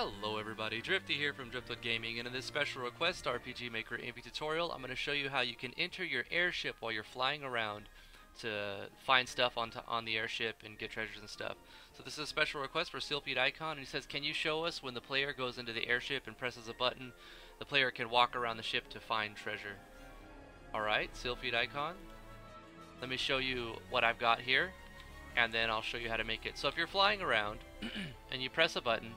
Hello everybody, Drifty here from Driftwood Gaming, and in this special request RPG Maker MV tutorial, I'm going to show you how you can enter your airship while you're flying around to find stuff on the airship and get treasures and stuff. So this is a special request for Sealfeedicon, and he says, can you show us when the player goes into the airship and presses a button, the player can walk around the ship to find treasure. Alright, Sealfeedicon, let me show you what I've got here, and then I'll show you how to make it. So if you're flying around and you press a button,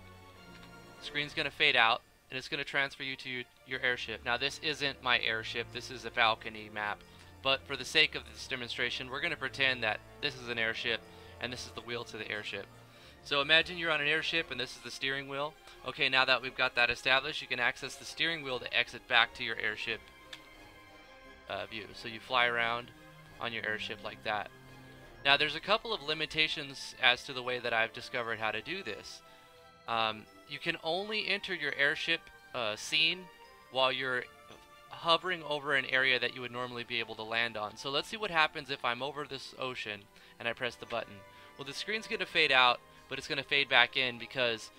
screen's going to fade out and it's going to transfer you to your airship. Now this isn't my airship, this is a balcony map, but for the sake of this demonstration we're going to pretend that this is an airship and this is the wheel to the airship. So imagine you're on an airship and this is the steering wheel. Okay, now that we've got that established, you can access the steering wheel to exit back to your airship view. So you fly around on your airship like that. Now there's a couple of limitations as to the way that I've discovered how to do this. You can only enter your airship scene while you're hovering over an area that you would normally be able to land on. So let's see what happens if I'm over this ocean and I press the button. Well, the screen's going to fade out, but it's going to fade back in because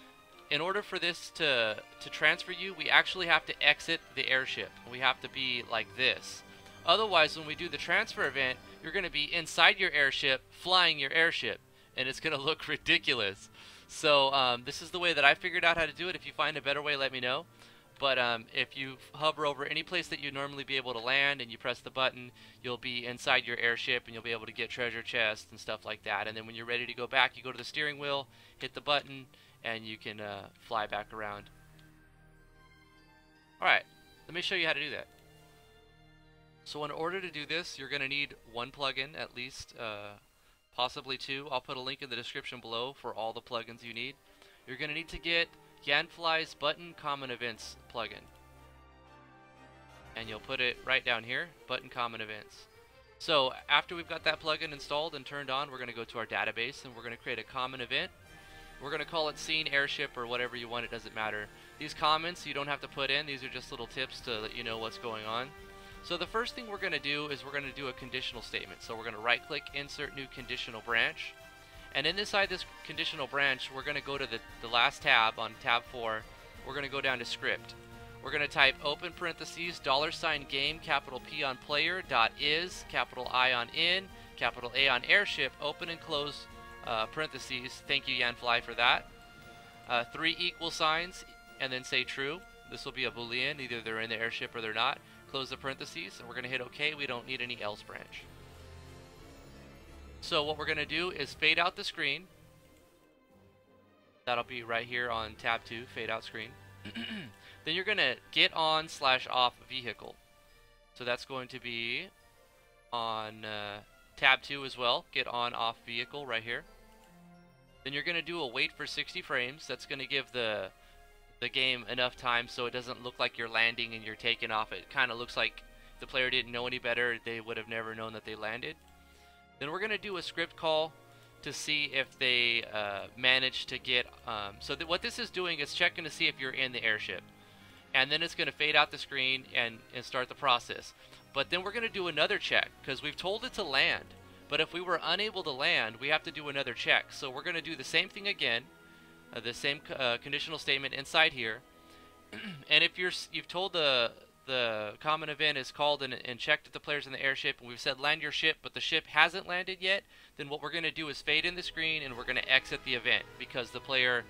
in order for this to transfer you, we actually have to exit the airship. We have to be like this. Otherwise, when we do the transfer event, you're going to be inside your airship, flying your airship, and it's going to look ridiculous. So this is the way that I figured out how to do it. If you find a better way, let me know. But if you hover over any place that you'd normally be able to land and you press the button, you'll be inside your airship and you'll be able to get treasure chests and stuff like that. And then when you're ready to go back, you go to the steering wheel, hit the button, and you can fly back around. Alright, let me show you how to do that. So in order to do this, you're going to need one plugin at least. Possibly two. I'll put a link in the description below for all the plugins you need. You're going to need to get Yanfly's Button Common Events plugin. And you'll put it right down here, Button Common Events. So after we've got that plugin installed and turned on, we're going to go to our database and we're going to create a common event. We're going to call it Scene Airship or whatever you want, it doesn't matter. These comments you don't have to put in, these are just little tips to let you know what's going on. So the first thing we're going to do is we're going to do a conditional statement. So we're going to right click, insert new conditional branch. And inside this conditional branch, we're going to go to the last tab on tab 4. We're going to go down to script. We're going to type open parentheses, $game, capital P on player, dot is, capital I on in, capital A on airship, open and close parentheses. Thank you, Yanfly, for that. 3 equal signs, and then say true. This will be a Boolean, either they're in the airship or they're not. Close the parentheses, and we're going to hit OK. We don't need any else branch. So what we're going to do is fade out the screen. That'll be right here on tab 2, fade out screen. Then you're going to get on / off vehicle. So that's going to be on tab 2 as well, get on off vehicle right here. Then you're going to do a wait for 60 frames. That's going to give the game enough time so it doesn't look like you're landing and you're taking off. It kind of looks like the player didn't know any better, they would have never known that they landed. Then we're going to do a script call to see if they manage to get what this is doing is checking to see if you're in the airship, and then it's going to fade out the screen and start the process. But then we're going to do another check because we've told it to land, but if we were unable to land we have to do another check. So we're going to do the same thing again. The same conditional statement inside here, and if you've told the common event is called and checked if the player's in the airship, and we've said land your ship, but the ship hasn't landed yet, then what we're going to do is fade in the screen and we're going to exit the event because the player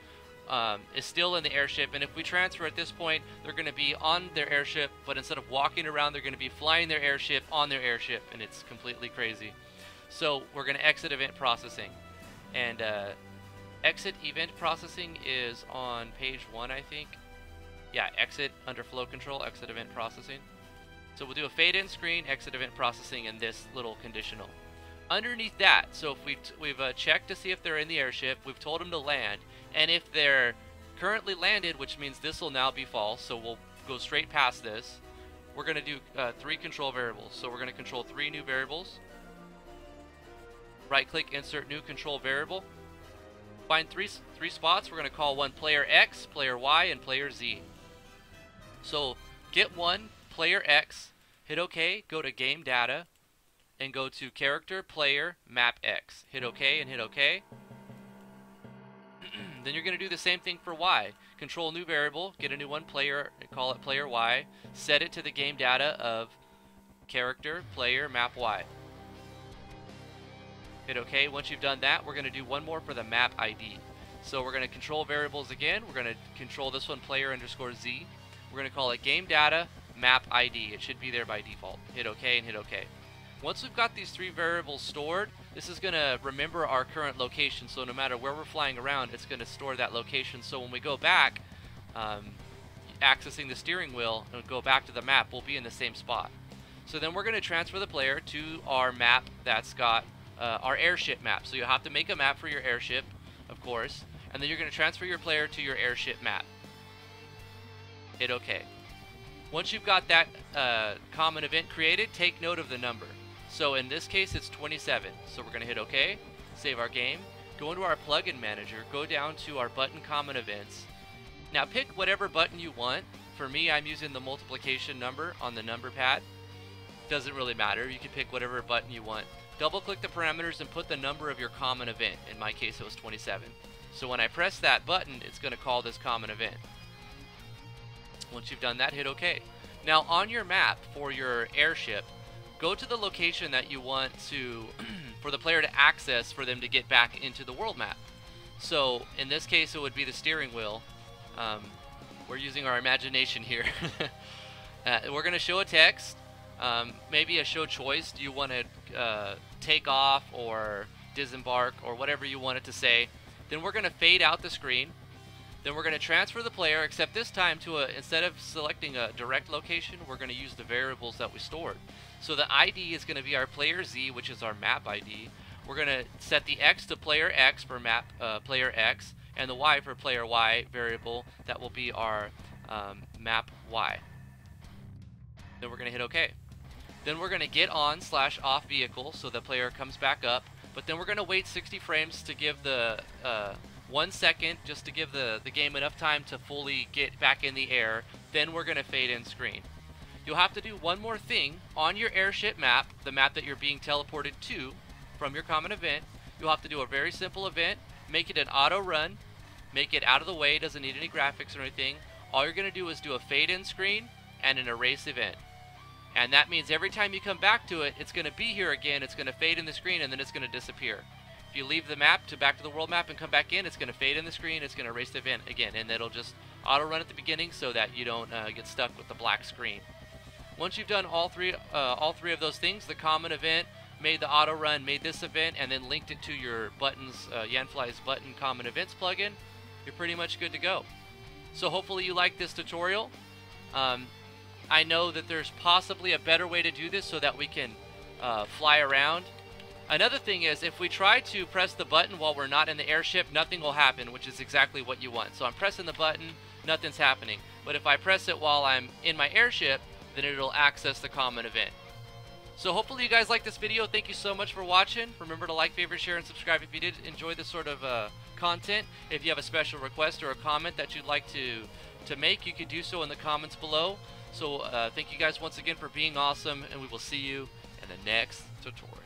is still in the airship. And if we transfer at this point, they're going to be on their airship, but instead of walking around, they're going to be flying their airship on their airship, and it's completely crazy. So we're going to exit event processing, and exit event processing is on page 1, I think. Yeah, exit under flow control, exit event processing. So we'll do a fade in screen, exit event processing, and this little conditional. Underneath that, so if we've checked to see if they're in the airship, we've told them to land, and if they're currently landed, which means this will now be false, so we'll go straight past this. We're going to do 3 control variables. So we're going to control 3 new variables. Right click, insert new control variable. Find three spots. We're going to call one player X, player Y, and player Z. So get one, player X, hit OK, go to game data, and go to character, player, map X. Hit OK and hit OK. And then you're going to do the same thing for Y. Control new variable, get a new one, player, call it player Y, set it to the game data of character, player, map Y. Hit OK. Once you've done that, we're going to do one more for the map ID. So we're going to control variables again. We're going to control this one, player_Z. We're going to call it game data, map ID. It should be there by default. Hit OK and hit OK. Once we've got these three variables stored, this is going to remember our current location, so no matter where we're flying around, it's going to store that location. So when we go back, accessing the steering wheel, and go back to the map, we'll be in the same spot. So then we're going to transfer the player to our map that's got our airship map. So you'll have to make a map for your airship, of course, and then you're going to transfer your player to your airship map. Hit OK. Once you've got that common event created, take note of the number. So in this case, it's 27. So we're going to hit OK, save our game, go into our plugin manager, go down to our button common events. Now pick whatever button you want. For me, I'm using the multiplication number on the number pad. Doesn't really matter. You can pick whatever button you want. Double click the parameters and put the number of your common event. In my case, it was 27. So when I press that button, it's going to call this common event. Once you've done that, hit OK. Now on your map for your airship, go to the location that you want to, for the player to access for them to get back into the world map. So in this case, it would be the steering wheel. We're using our imagination here. We're going to show a text, maybe a show choice. Do you want to take off or disembark or whatever you want it to say? Then we're going to fade out the screen. Then we're going to transfer the player, except this time to a, instead of selecting a direct location, we're going to use the variables that we stored. So the ID is going to be our player Z, which is our map ID. We're going to set the X to player X for map player X, and the Y for player Y variable. That will be our map Y. Then we're going to hit OK. Then we're going to get on / off vehicle so the player comes back up, but then we're going to wait 60 frames to give the 1 second, just to give the game enough time to fully get back in the air. Then we're going to fade in screen. You'll have to do one more thing on your airship map, the map that you're being teleported to from your common event. You'll have to do a very simple event, make it an auto run, make it out of the way, doesn't need any graphics or anything. All you're going to do is do a fade in screen and an erase event. And that means every time you come back to it, it's going to be here again, it's going to fade in the screen, and then it's going to disappear. If you leave the map to back to the world map and come back in, it's going to fade in the screen, it's going to erase the event again, and it'll just auto run at the beginning so that you don't get stuck with the black screen. Once you've done all three of those things, the common event, made the auto run, made this event, and then linked it to your buttons, Yanfly's Button Common Events plugin, you're pretty much good to go. So hopefully you like this tutorial. I know that there's possibly a better way to do this so that we can fly around. Another thing is, if we try to press the button while we're not in the airship, nothing will happen, which is exactly what you want. So I'm pressing the button, nothing's happening. But if I press it while I'm in my airship, then it'll access the common event. So hopefully you guys like this video. Thank you so much for watching. Remember to like, favorite, share, and subscribe if you did enjoy this sort of content. If you have a special request or a comment that you'd like to make, you could do so in the comments below. So thank you guys once again for being awesome, and we will see you in the next tutorial.